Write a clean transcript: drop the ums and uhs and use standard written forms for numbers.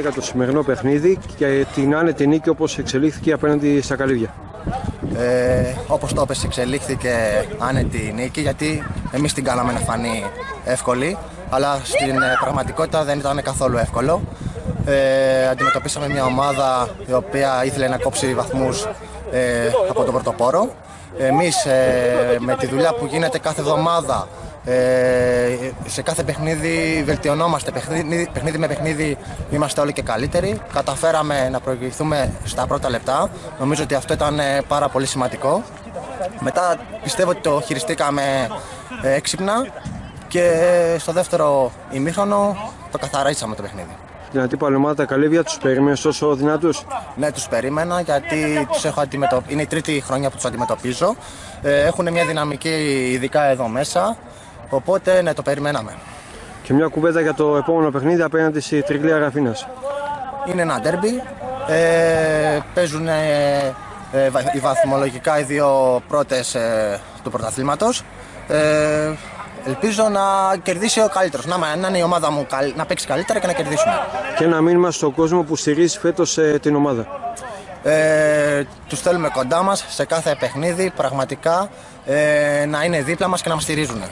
για το σημερινό παιχνίδι και την άνετη νίκη όπως εξελίχθηκε απέναντι στα Καλύβια. Όπως το είπες, εξελίχθηκε άνετη νίκη, γιατί εμείς την κάναμε να φανεί εύκολη, αλλά στην πραγματικότητα δεν ήταν καθόλου εύκολο. Αντιμετωπίσαμε μια ομάδα η οποία ήθελε να κόψει βαθμούς από τον πρωτοπόρο. Εμείς με τη δουλειά που γίνεται κάθε εβδομάδα, σε κάθε παιχνίδι βελτιωνόμαστε, παιχνίδι με παιχνίδι είμαστε όλοι και καλύτεροι. Καταφέραμε να προηγηθούμε στα πρώτα λεπτά, νομίζω ότι αυτό ήταν πάρα πολύ σημαντικό. Μετά πιστεύω ότι το χειριστήκαμε έξυπνα και στο δεύτερο ημίχρονο το καθαρίσαμε το παιχνίδι. Δυνατή παλαιομάδα τα Καλύβια, τους περίμενες τόσο δυνατούς? Ναι, τους περίμενα, γιατί τους έχω είναι η τρίτη χρονιά που τους αντιμετωπίζω. Έχουν μια δυναμική ειδικά εδώ μέσα. Οπότε ναι, το περιμέναμε. Και μια κουβέντα για το επόμενο παιχνίδι απέναντι στη Τριγλία Γαφίνας. Είναι ένα ντέρμπι. Παίζουν βαθμολογικά οι δύο πρώτες του πρωταθλήματος. Ελπίζω να κερδίσει ο καλύτερος. Να είναι η ομάδα μου να παίξει καλύτερα και να κερδίσουμε. Και ένα μήνυμα στον κόσμο που στηρίζει φέτος την ομάδα. Τους θέλουμε κοντά μας σε κάθε παιχνίδι. Πραγματικά να είναι δίπλα μας και να μας στηρίζουν.